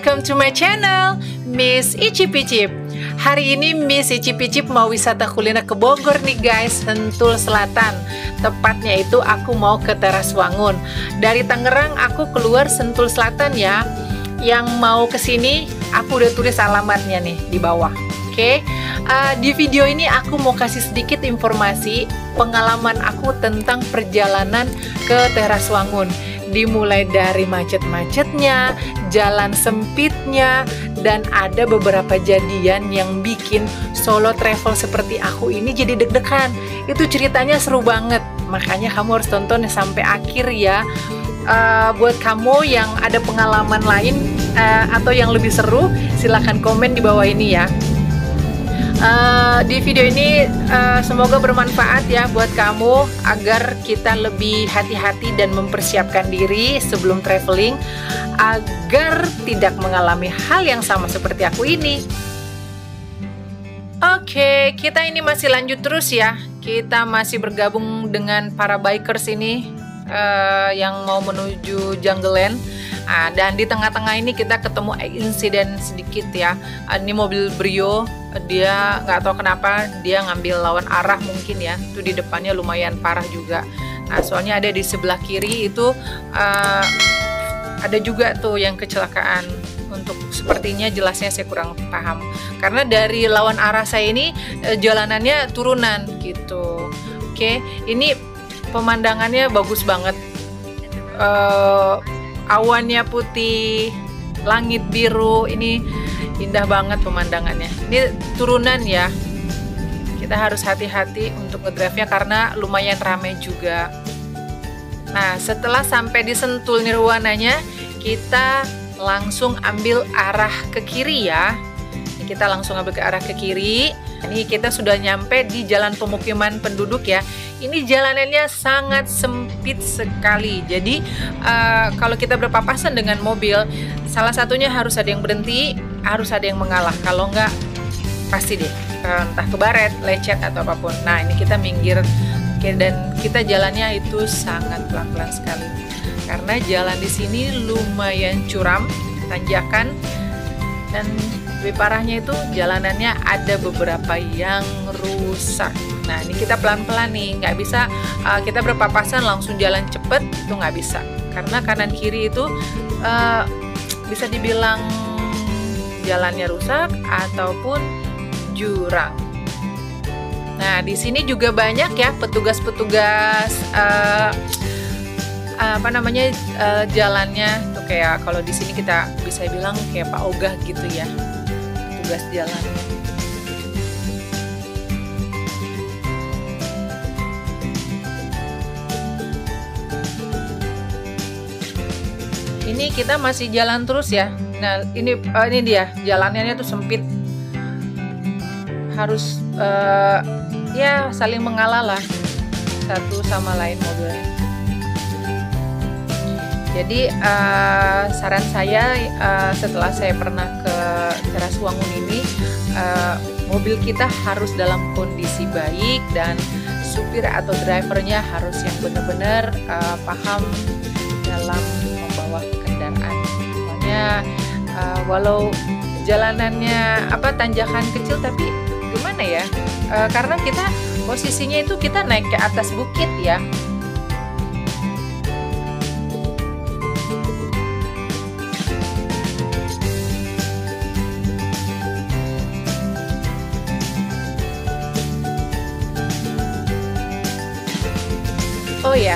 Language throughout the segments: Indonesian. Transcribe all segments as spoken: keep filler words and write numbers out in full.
welcome to my channel, Miss Icip Icip. Hari ini Miss Icip Icip mau wisata kuliner ke Bogor nih guys, Sentul Selatan. Tepatnya itu aku mau ke Teras Wangun. Dari Tangerang aku keluar Sentul Selatan ya. Yang mau kesini aku udah tulis alamatnya nih di bawah. Oke, okay. uh, di video ini aku mau kasih sedikit informasi pengalaman aku tentang perjalanan ke Teras Wangun. Dimulai dari macet-macetnya, jalan sempitnya, dan ada beberapa jadian yang bikin solo travel seperti aku ini jadi deg-degan. Itu ceritanya seru banget, makanya kamu harus tonton sampai akhir ya. Uh, buat kamu yang ada pengalaman lain uh, atau yang lebih seru, silahkan komen di bawah ini ya. Uh, di video ini uh, semoga bermanfaat ya buat kamu, agar kita lebih hati-hati dan mempersiapkan diri sebelum traveling agar tidak mengalami hal yang sama seperti aku ini. Oke, okay, kita ini masih lanjut terus ya. Kita masih bergabung dengan para bikers ini uh, yang mau menuju Jungleland. Nah, dan di tengah-tengah ini kita ketemu insiden sedikit ya. Ini mobil Brio, dia nggak tahu kenapa dia ngambil lawan arah mungkin ya. Itu di depannya lumayan parah juga. Nah, soalnya ada di sebelah kiri itu uh, ada juga tuh yang kecelakaan. Untuk sepertinya jelasnya saya kurang paham. Karena dari lawan arah saya ini uh, jalanannya turunan gitu. Oke, ini pemandangannya bagus banget. Uh, Awannya putih, langit biru, ini indah banget pemandangannya. Ini turunan ya, kita harus hati-hati untuk ngedrive-nya karena lumayan ramai juga. Nah, setelah sampai di Sentul Nirwananya, kita langsung ambil arah ke kiri ya. Kita langsung ambil ke arah ke kiri. Ini kita sudah nyampe di jalan pemukiman penduduk ya. Ini jalanannya sangat sempit sekali. Jadi uh, kalau kita berpapasan dengan mobil, salah satunya harus ada yang berhenti, harus ada yang mengalah. Kalau enggak, pasti deh uh, entah kebaret, lecet atau apapun. Nah, ini kita minggir. Oke, dan kita jalannya itu sangat pelan-pelan sekali. Karena jalan di sini lumayan curam, tanjakan, dan lebih parahnya itu jalanannya ada beberapa yang rusak. Nah, ini kita pelan-pelan nih, nggak bisa uh, kita berpapasan langsung jalan cepet, itu nggak bisa. Karena kanan kiri itu uh, bisa dibilang jalannya rusak ataupun jurang. Nah, di sini juga banyak ya petugas-petugas uh, apa namanya uh, jalannya tuh, kayak kalau di sini kita bisa bilang kayak Pak Ogah gitu ya, petugas jalan. Ini kita masih jalan terus ya. Nah, ini oh, ini dia jalanannya tuh sempit, harus uh, ya saling mengalah lah satu sama lain mobilnya. Jadi uh, saran saya uh, setelah saya pernah ke Teras Wangun ini, uh, mobil kita harus dalam kondisi baik dan supir atau drivernya harus yang benar-benar uh, paham dalam membawa kendaraan. Soalnya uh, walau jalanannya apa tanjakan kecil, tapi gimana ya? Uh, karena kita posisinya itu kita naik ke atas bukit ya. Oh ya,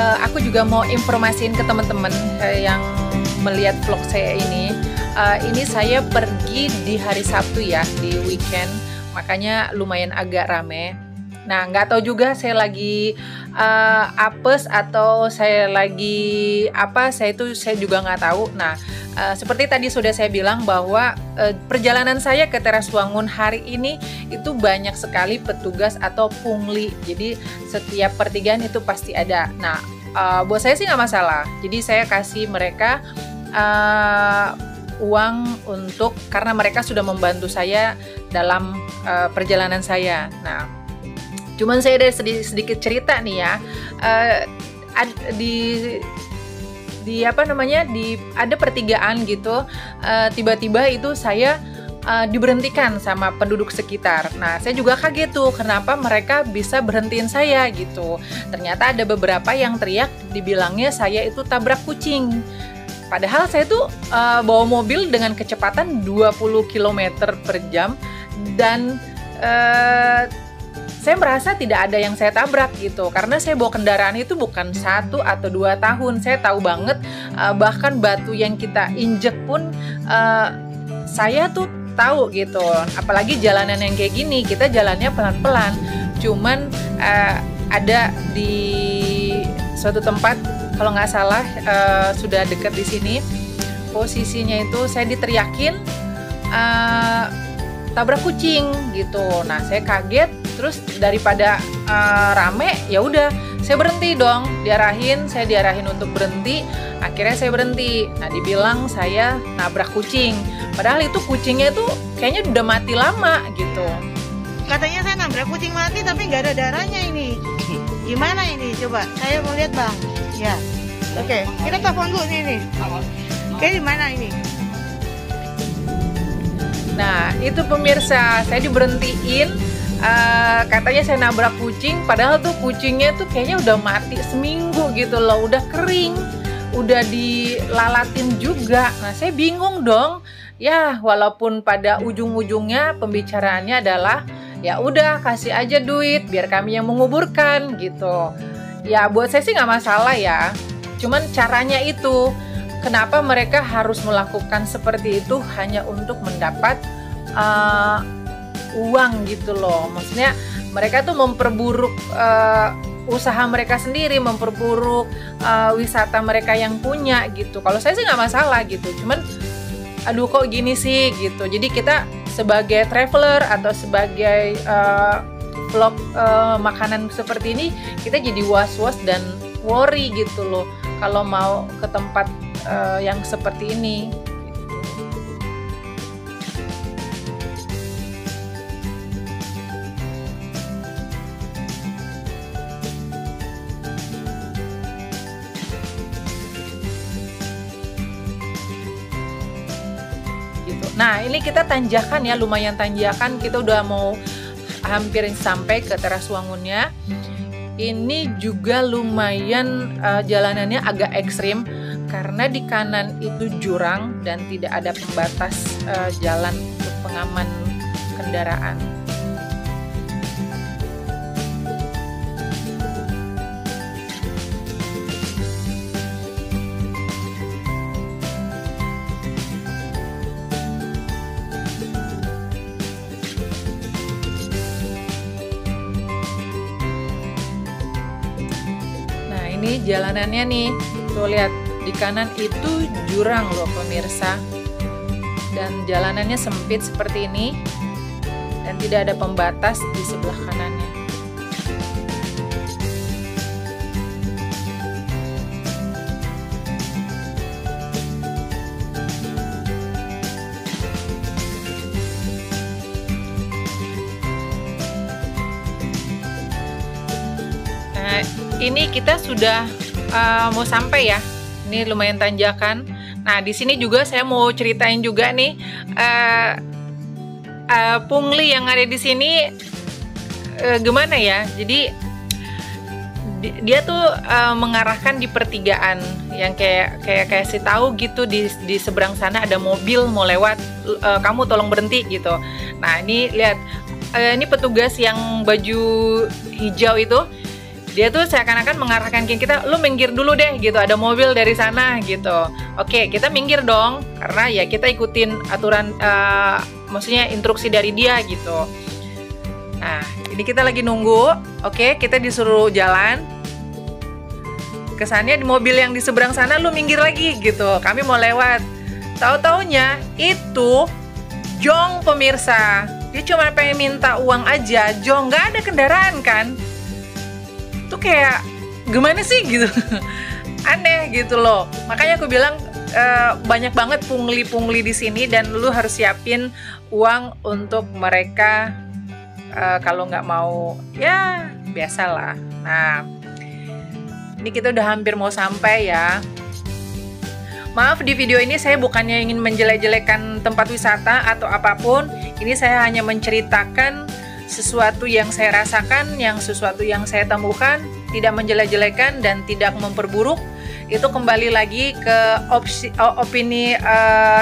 uh, aku juga mau informasiin ke teman-teman uh, yang melihat vlog saya ini. Uh, ini saya pergi di hari Sabtu ya, di weekend, makanya lumayan agak rame. Nah, nggak tahu juga saya lagi uh, apes atau saya lagi apa, saya itu saya juga nggak tahu. Nah, uh, seperti tadi sudah saya bilang bahwa uh, perjalanan saya ke Teras Wangun hari ini itu banyak sekali petugas atau pungli. Jadi setiap pertigaan itu pasti ada. Nah, uh, buat saya sih nggak masalah. Jadi saya kasih mereka uh, uang untuk, karena mereka sudah membantu saya dalam uh, perjalanan saya. Nah, cuman saya ada sedikit cerita nih ya. Uh, ad, di di apa namanya di ada pertigaan gitu, uh, tiba-tiba itu saya uh, diberhentikan sama penduduk sekitar. Nah, saya juga kaget tuh kenapa mereka bisa berhentiin saya gitu. Ternyata ada beberapa yang teriak dibilangnya saya itu tabrak kucing. Padahal saya tuh uh, bawa mobil dengan kecepatan dua puluh kilometer per jam dan uh, saya merasa tidak ada yang saya tabrak gitu. Karena saya bawa kendaraan itu bukan satu atau dua tahun. Saya tahu banget uh, bahkan batu yang kita injek pun uh, saya tuh tahu gitu. Apalagi jalanan yang kayak gini, kita jalannya pelan-pelan. Cuman uh, ada di suatu tempat, kalau nggak salah uh, sudah deket di sini posisinya itu saya diteriakin uh, tabrak kucing gitu. Nah saya kaget, terus daripada uh, rame ya udah saya berhenti dong, diarahin saya diarahin untuk berhenti. Akhirnya saya berhenti. Nah dibilang saya nabrak kucing, padahal itu kucingnya itu kayaknya udah mati lama gitu. Katanya saya nabrak kucing mati tapi nggak ada darahnya ini. Gimana ini coba? Saya mau lihat bang. Ya, oke. Okay. Kita telepon dulu ini. Oke, okay, di mana ini? Nah, itu pemirsa, saya diberhentiin. Uh, katanya saya nabrak kucing, padahal tuh kucingnya tuh kayaknya udah mati seminggu gitu loh, udah kering, udah dilalatin juga. Nah, saya bingung dong. Ya, walaupun pada ujung-ujungnya pembicaraannya adalah, ya udah kasih aja duit, biar kami yang menguburkan gitu. Ya buat saya sih nggak masalah ya, cuman caranya itu kenapa mereka harus melakukan seperti itu hanya untuk mendapat uh, uang gitu loh. Maksudnya mereka tuh memperburuk uh, usaha mereka sendiri, memperburuk uh, wisata mereka yang punya gitu. Kalau saya sih nggak masalah gitu, cuman aduh kok gini sih gitu. Jadi kita sebagai traveler atau sebagai uh, vlog uh, makanan seperti ini kita jadi was-was dan worry gitu loh kalau mau ke tempat uh, yang seperti ini. Gitu. Nah ini kita tanjakan ya, lumayan tanjakan, kita udah mau hampir sampai ke Teras Wangunnya. Ini juga lumayan uh, jalanannya agak ekstrim karena di kanan itu jurang dan tidak ada pembatas uh, jalan untuk pengaman kendaraan. Ini jalanannya nih, tuh lihat di kanan itu jurang loh pemirsa, dan jalanannya sempit seperti ini dan tidak ada pembatas di sebelah kanannya. Ini kita sudah uh, mau sampai ya. Ini lumayan tanjakan. Nah, di sini juga saya mau ceritain juga nih uh, uh, pungli yang ada di sini uh, gimana ya? Jadi di, dia tuh uh, mengarahkan di pertigaan yang kayak kayak kayak si tahu gitu, di di seberang sana ada mobil mau lewat, uh, kamu tolong berhenti gitu. Nah, ini lihat uh, ini petugas yang baju hijau itu. Dia tuh seakan-akan mengarahkan kita, lu minggir dulu deh gitu, ada mobil dari sana gitu. Oke, kita minggir dong, karena ya kita ikutin aturan, uh, maksudnya instruksi dari dia gitu. Nah, ini kita lagi nunggu, oke kita disuruh jalan. Kesannya di mobil yang di seberang sana, lu minggir lagi gitu, kami mau lewat. Tahu-taunya itu jong pemirsa, dia cuma pengen minta uang aja, jong, nggak ada kendaraan kan. Tuh kayak gimana sih gitu, aneh gitu loh. Makanya aku bilang e, banyak banget pungli-pungli di sini dan lu harus siapin uang untuk mereka e, kalau nggak mau ya biasalah. Nah ini kita udah hampir mau sampai ya. Maaf, di video ini saya bukannya ingin menjelek-jelekan tempat wisata atau apapun. Ini saya hanya menceritakan sesuatu yang saya rasakan, yang sesuatu yang saya temukan, tidak menjelek-jelekan dan tidak memperburuk. Itu kembali lagi ke opsi, opini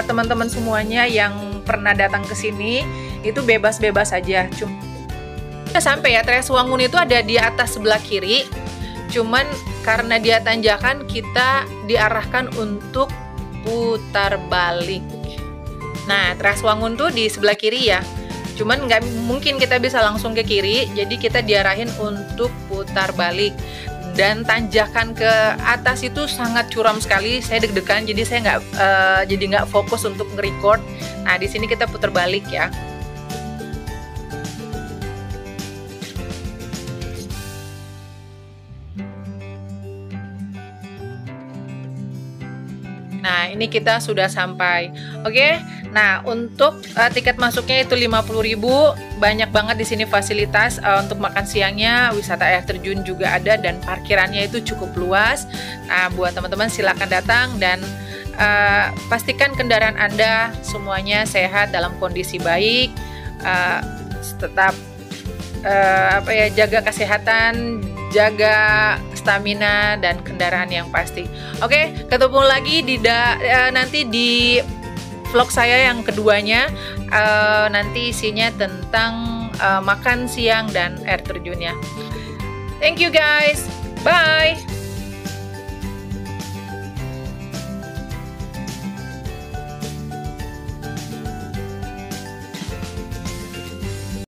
teman-teman uh, semuanya yang pernah datang ke sini. Itu bebas-bebas saja. Cuma sampai ya, Teras Wangun itu ada di atas sebelah kiri. Cuman karena dia tanjakan, kita diarahkan untuk putar balik. Nah, Teras Wangun tuh di sebelah kiri ya. Cuman nggak mungkin kita bisa langsung ke kiri, jadi kita diarahin untuk putar balik. Dan tanjakan ke atas itu sangat curam sekali, saya deg-degan, jadi saya nggak uh, jadi nggak fokus untuk nge-record. Nah, di sini kita putar balik ya. Nah, ini kita sudah sampai. Oke. Nah, untuk uh, tiket masuknya itu lima puluh ribu. Banyak banget di sini fasilitas uh, untuk makan siangnya, wisata air terjun juga ada, dan parkirannya itu cukup luas. Nah, buat teman-teman silakan datang dan uh, pastikan kendaraan Anda semuanya sehat dalam kondisi baik. Uh, tetap uh, apa ya, jaga kesehatan, jaga stamina dan kendaraan yang pasti. Oke, ketemu lagi di da, uh, nanti di vlog saya yang keduanya. Uh, nanti isinya tentang uh, makan siang dan air terjunnya. Thank you guys, bye.